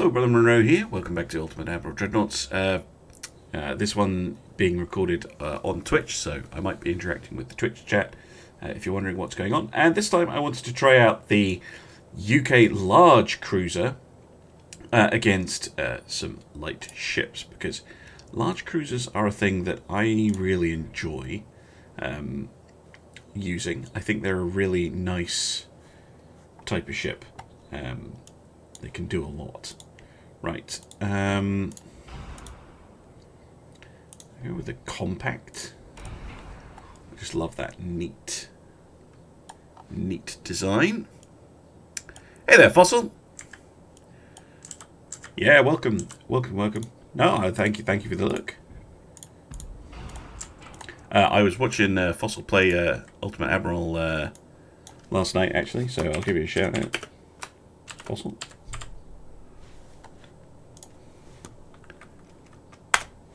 Hello, Brother Monroe here. Welcome back to Ultimate Admiral Dreadnoughts. This one being recorded on Twitch, so I might be interacting with the Twitch chat if you're wondering what's going on. And this time I wanted to try out the UK large cruiser against some light ships, because large cruisers are a thing that I really enjoy using. I think they're a really nice type of ship. They can do a lot. Right. Go with the compact. I just love that neat design. Hey there, Fossil. Yeah, welcome. No, thank you for the look. I was watching Fossil play Ultimate Admiral last night, actually, so I'll give you a shout out, Fossil.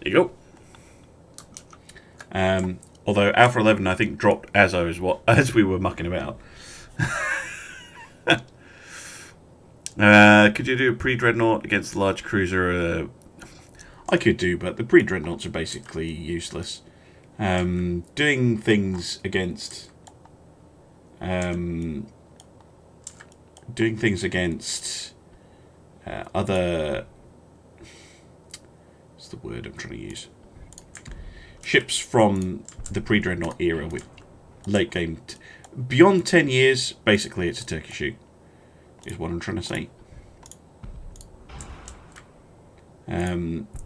There you go. Although Alpha 11, I think, dropped as we were mucking about. Could you do a pre-dreadnought against the large cruiser? I could do, but the pre-dreadnoughts are basically useless. Doing things against other. The word I'm trying to use. Ships from the pre-dreadnought era with late game beyond 10 years, basically it's a turkey shoot is what I'm trying to say.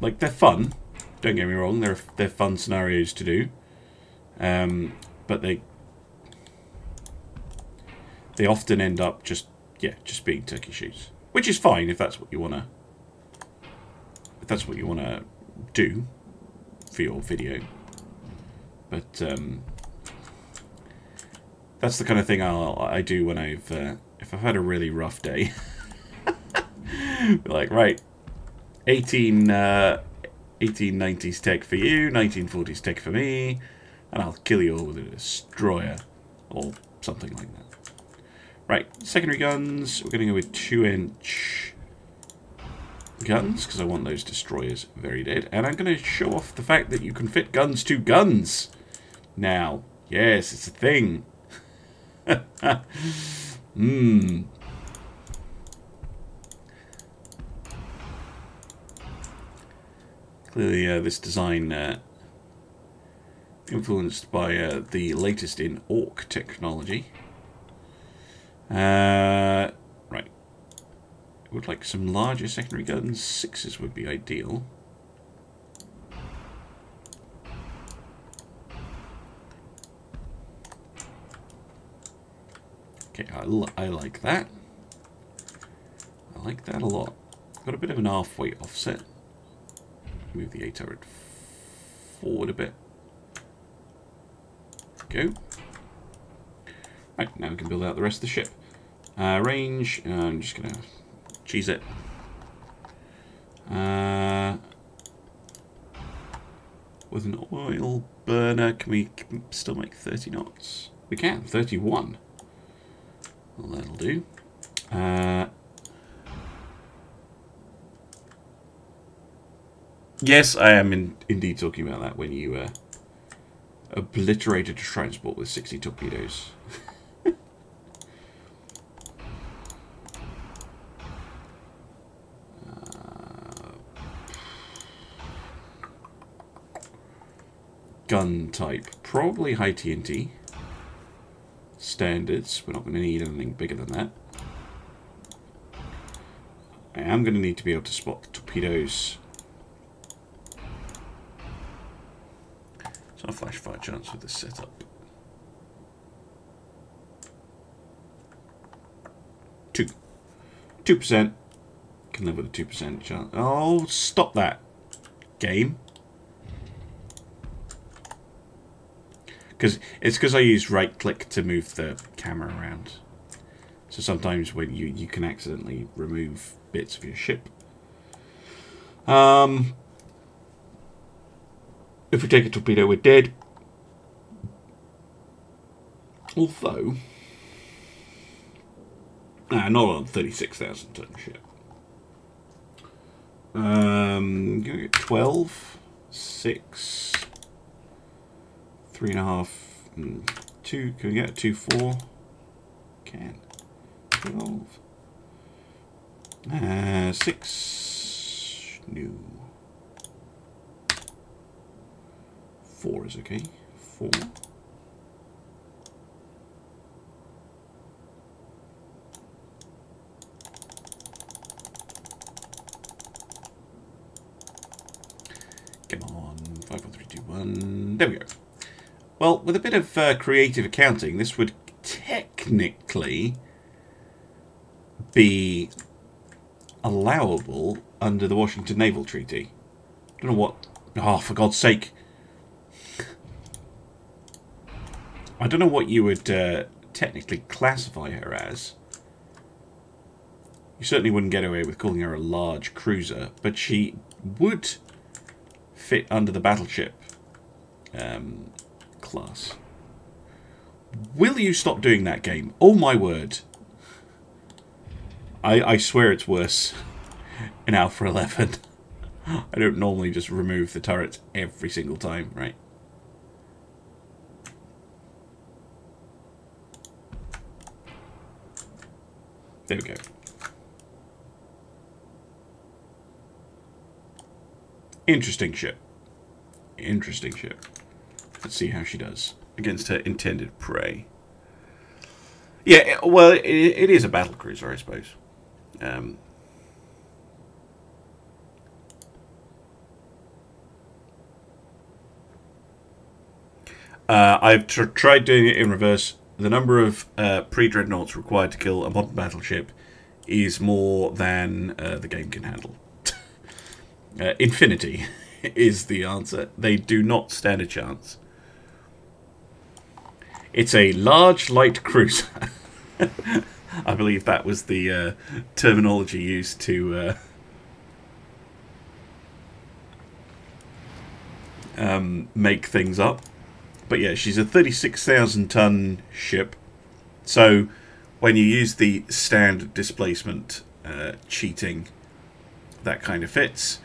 Like, they're fun, don't get me wrong, they're fun scenarios to do, but they often end up just being turkey shoots, which is fine if that's what you want to do for your video, but that's the kind of thing I do when I've if I've had a really rough day. Like, right, 1890s tech for you, 1940s tech for me, and I'll kill you all with a destroyer or something like that. Right, secondary guns. We're going to go with 2-inch. Guns, because I want those destroyers very dead. And I'm going to show off the fact that you can fit guns to guns now. Yes, it's a thing. Hmm. Clearly this design influenced by the latest in Orc technology. Would like some larger secondary guns. 6s would be ideal. Okay, I like that. I like that a lot. Got a bit of an halfway offset. Move the A turret forward a bit. Go. Right, now we can build out the rest of the ship. Range. I'm just gonna. Cheese it. With an oil burner, can we still make 30 knots? We can, 31. Well, that'll do. Yes, I am indeed talking about that when you obliterated a transport with 60 torpedoes. Gun type, probably high TNT standards. We're not going to need anything bigger than that. I am going to need to be able to spot the torpedoes. So I'll flash fire chance with this setup. 2%. Can live with a 2% chance. Oh, stop that game. Because I use right click to move the camera around. So sometimes when you can accidentally remove bits of your ship. If we take a torpedo, we're dead. Although, not on 36,000 ton ship. I'm going to get 12, 6, 3.5, 2. Can we get 2, 4? Can. 12. 6. No. 4 is okay. 4. Come on, 5, 4, 3, 2, 1. There we go. Well, with a bit of creative accounting, this would technically be allowable under the Washington Naval Treaty. I don't know what... Oh, for God's sake. I don't know what you would technically classify her as. You certainly wouldn't get away with calling her a large cruiser, but she would fit under the battleship class. Will you stop doing that, game? Oh my word. I swear it's worse in Alpha 11. I don't normally just remove the turrets every single time, right? There we go. Interesting ship. Interesting ship. Let's see how she does against her intended prey. Yeah, well, it is a battle cruiser, I suppose. I've tried doing it in reverse. The number of pre-dreadnoughts required to kill a modern battleship is more than the game can handle. Infinity is the answer. They do not stand a chance. It's a large light cruiser. I believe that was the terminology used to make things up. But yeah, she's a 36,000 ton ship. So when you use the standard displacement cheating, that kind of fits.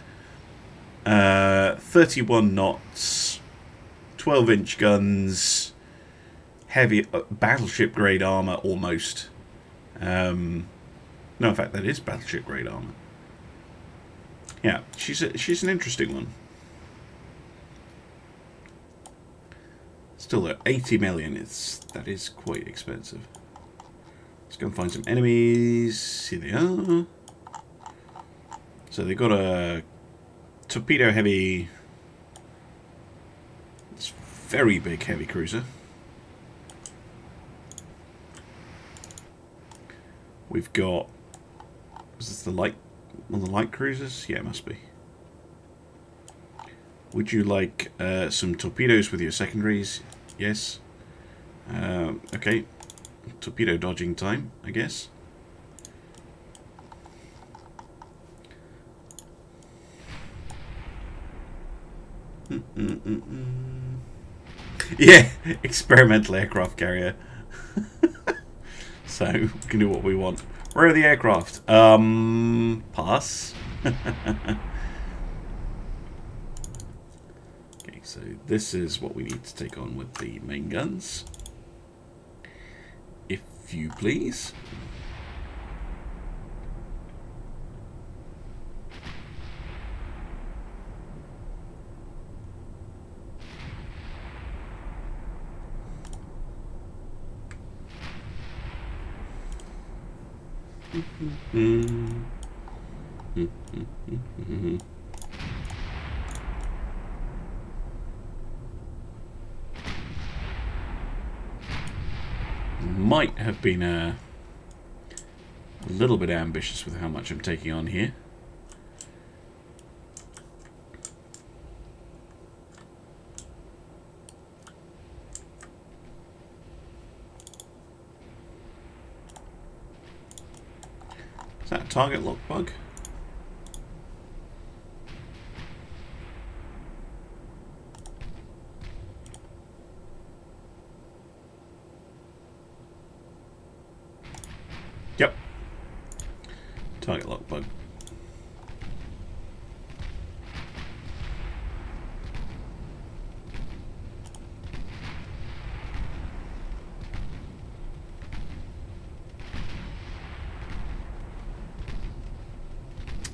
31 knots, 12-inch guns, heavy battleship grade armor almost. No, in fact, that is battleship grade armor. Yeah, she's an interesting one. Still at 80 million, that is quite expensive. Let's go and find some enemies. Here they are. So they've got a torpedo heavy, it's very big heavy cruiser. We've got, is this the light, one of the light cruisers? Yeah, it must be. Would you like some torpedoes with your secondaries? Yes. Okay. Torpedo dodging time, I guess. Yeah, experimental aircraft carrier. So, we can do what we want. Where are the aircraft? Pass. Okay, so this is what we need to take on with the main guns. If you please. Might have been a little bit ambitious with how much I'm taking on here. Target lock bug. Yep. Target lock bug.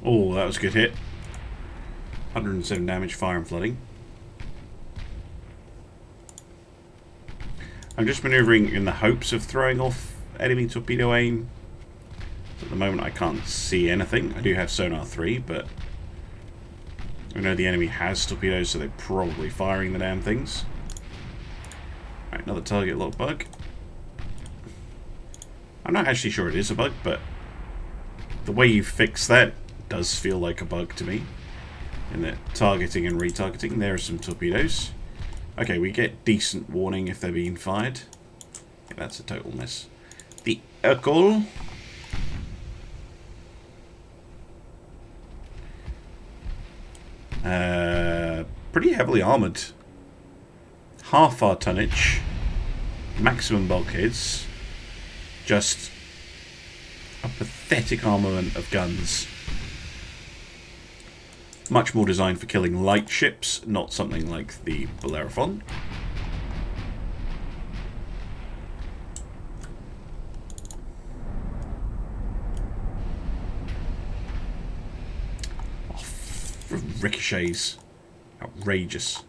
Oh, that was a good hit. 107 damage, fire and flooding. I'm just manoeuvring in the hopes of throwing off enemy torpedo aim. At the moment I can't see anything. I do have sonar 3, but I know the enemy has torpedoes, so they're probably firing the damn things. Right, another target lock bug. I'm not actually sure it is a bug, but the way you fix that does feel like a bug to me. In that targeting and retargeting, there are some torpedoes. Okay, we get decent warning if they're being fired. Yeah, that's a total miss. The Urkul. Pretty heavily armoured. Half our tonnage. Maximum bulkheads. Just a pathetic armament of guns. Much more designed for killing light ships, not something like the Bellerophon. Oh, ricochets. Outrageous.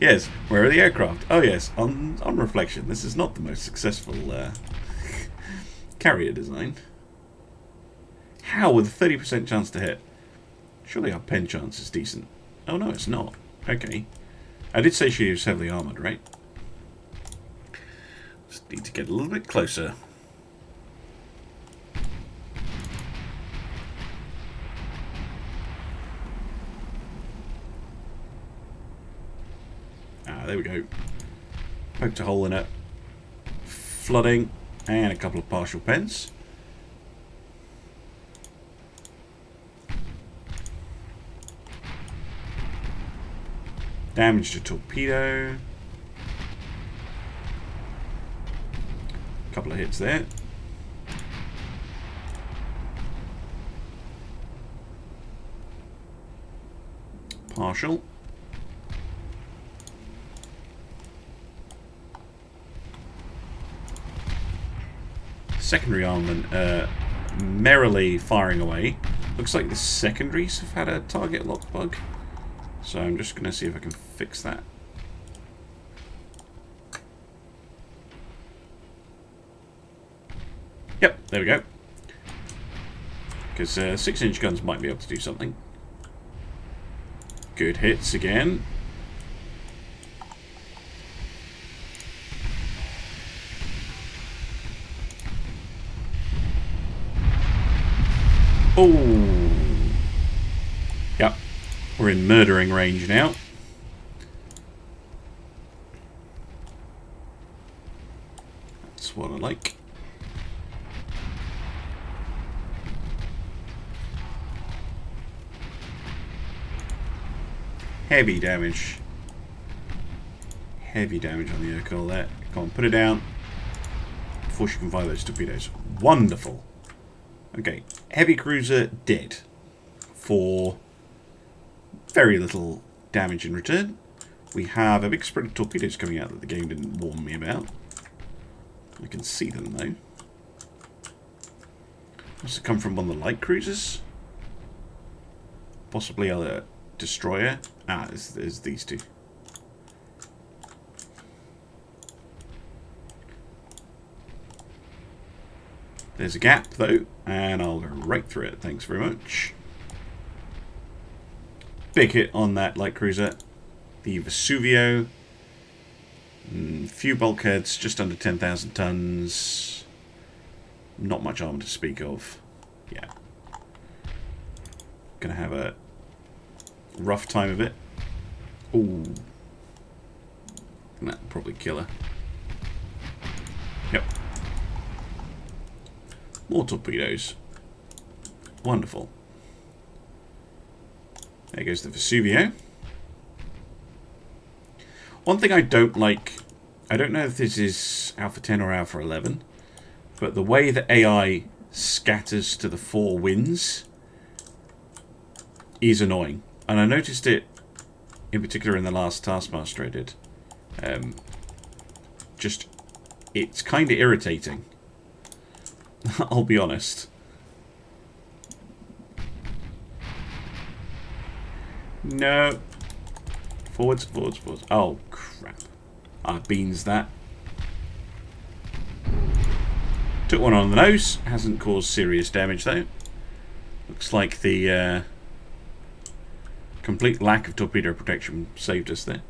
Yes, where are the aircraft? Oh yes, on reflection, this is not the most successful carrier design. How with a 30% chance to hit? Surely our pen chance is decent. Oh no, it's not. Okay. I did say she was heavily armoured, right? Just need to get a little bit closer. There we go. Poked a hole in it. Flooding. And a couple of partial pens. Damaged a torpedo. Couple of hits there. Partial. Secondary armament merrily firing away. Looks like the secondaries have had a target lock bug. So I'm just going to see if I can fix that. Yep, there we go. Because 6-inch guns might be able to do something. Good hits again. Oh, yep, we're in murdering range now. That's what I like. Heavy damage. Heavy damage on the Urkul there. Come on, put it down before she can fire those torpedoes. Wonderful. Okay, heavy cruiser dead for very little damage in return. We have a big spread of torpedoes coming out that the game didn't warn me about. I can see them though. Must have come from one of the light cruisers. Possibly a destroyer. Ah, it's these two. There's a gap, though, and I'll go right through it. Thanks very much. Big hit on that light cruiser. The Vesuvio. Few bulkheads, just under 10,000 tons. Not much armor to speak of. Yeah. Gonna have a rough time of it. Ooh. That'll probably kill her. Yep. More torpedoes. Wonderful. There goes the Vesuvio. One thing I don't like, I don't know if this is Alpha 10 or Alpha 11, but the way the AI scatters to the four winds is annoying. And I noticed it in particular in the last Taskmaster I did. just... it's kind of irritating. I'll be honest. No. Forwards, forwards, forwards. Oh, crap. I beans that. Took one on the nose. Hasn't caused serious damage, though. Looks like the complete lack of torpedo protection saved us there.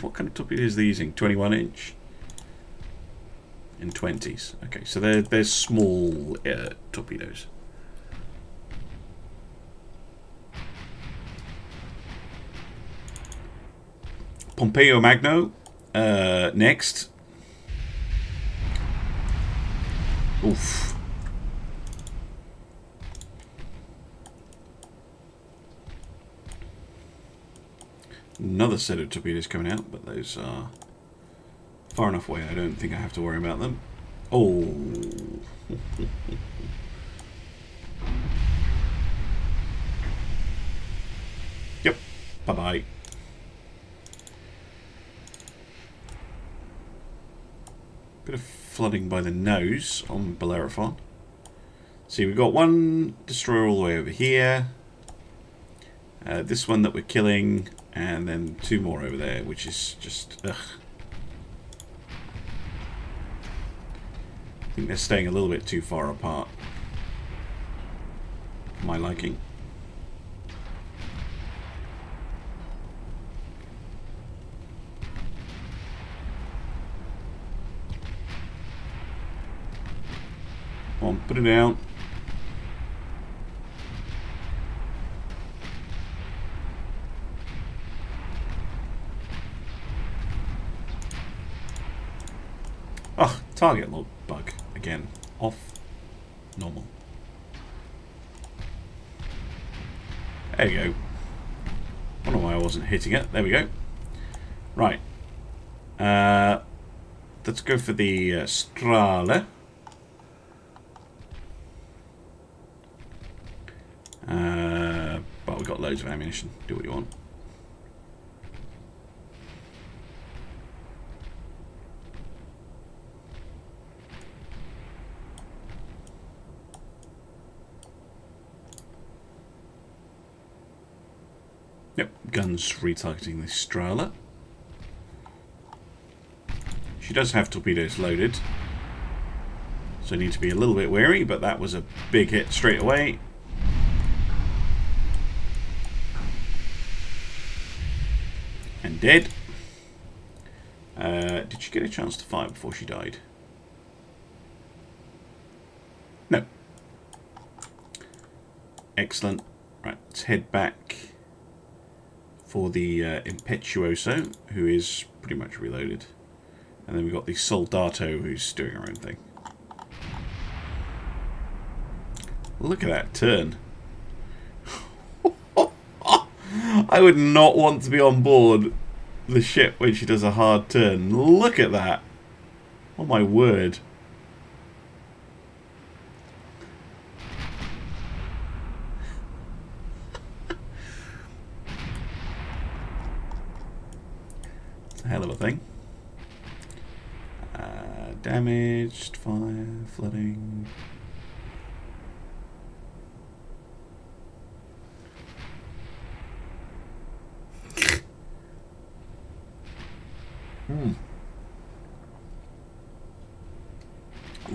What kind of torpedoes are they using? 21 inch? And 20s. Okay, so they're small torpedoes. Pompeo Magno, next. Oof. Another set of torpedoes coming out, but those are far enough away. I don't think I have to worry about them. Oh. Yep. Bye-bye. Bit of flooding by the nose on Bellerophon. See, we've got one destroyer all the way over here. This one that we're killing, and then two more over there, which is just, ugh. I think they're staying a little bit too far apart, for my liking. Put it out. Oh, target lock bug again. Off normal. There you go. I don't know why I wasn't hitting it. There we go. Right. Let's go for the Strale. But we've got loads of ammunition. Do what you want. Yep, guns retargeting the Strahler. She does have torpedoes loaded, so I need to be a little bit wary, but that was a big hit straight away. And dead. Did she get a chance to fire before she died? No. Excellent. Right, let's head back for the Impetuoso, who is pretty much reloaded. And then we've got the Soldato, who's doing her own thing. Look at that turn. I would not want to be on board the ship when she does a hard turn. Look at that. Oh my word. It's a hell of a thing. Damaged, fire, flooding.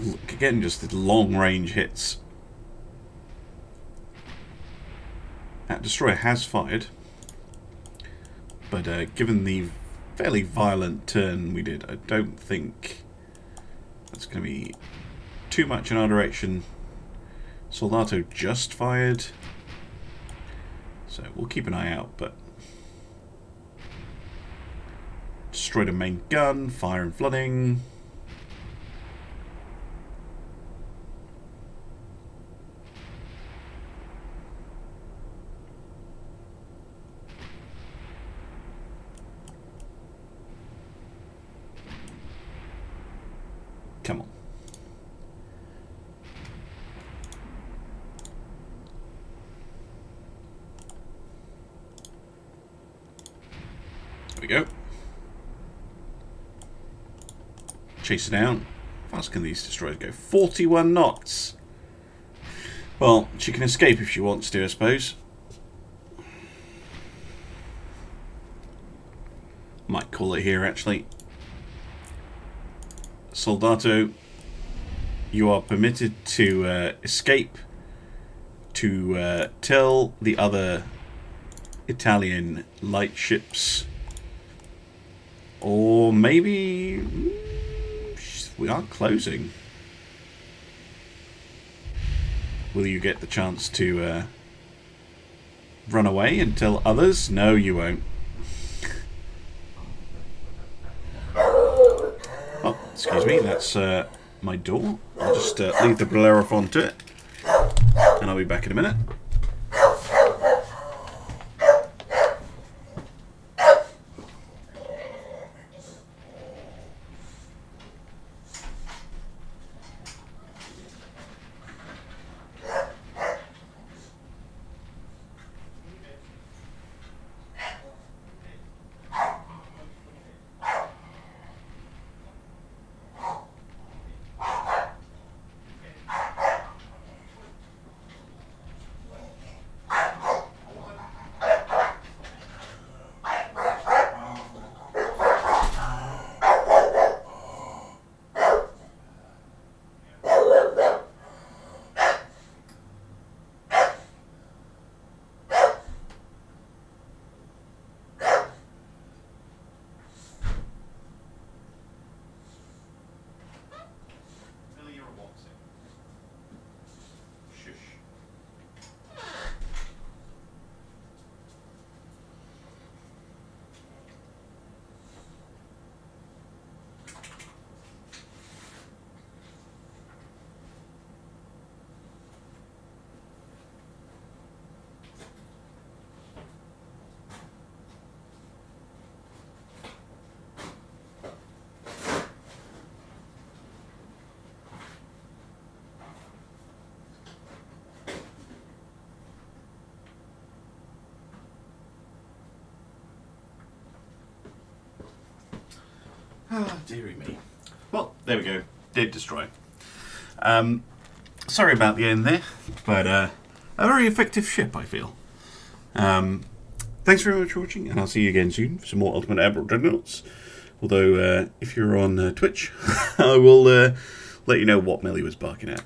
Look, again, just the long-range hits. That destroyer has fired, but given the fairly violent turn we did, I don't think that's going to be too much in our direction. Soldato just fired, so we'll keep an eye out, but... Destroyed a main gun, fire and flooding. Come on. There we go. Chase her down. How fast can these destroyers go? 41 knots. Well, she can escape if she wants to, I suppose. Might call it here, actually. Soldato, you are permitted to escape to tell the other Italian light ships, or maybe we are closing. Will you get the chance to run away and tell others? No, you won't. Oh, excuse me, that's my door. I'll just leave the Bellerophon to it, and I'll be back in a minute. Oh, dearie me. Well, there we go. Did destroy. Sorry about the end there, but a very effective ship, I feel. Thanks very much for watching, and I'll see you again soon for some more Ultimate Admiral Dreadnoughts. Although, if you're on Twitch, I will let you know what Millie was barking at.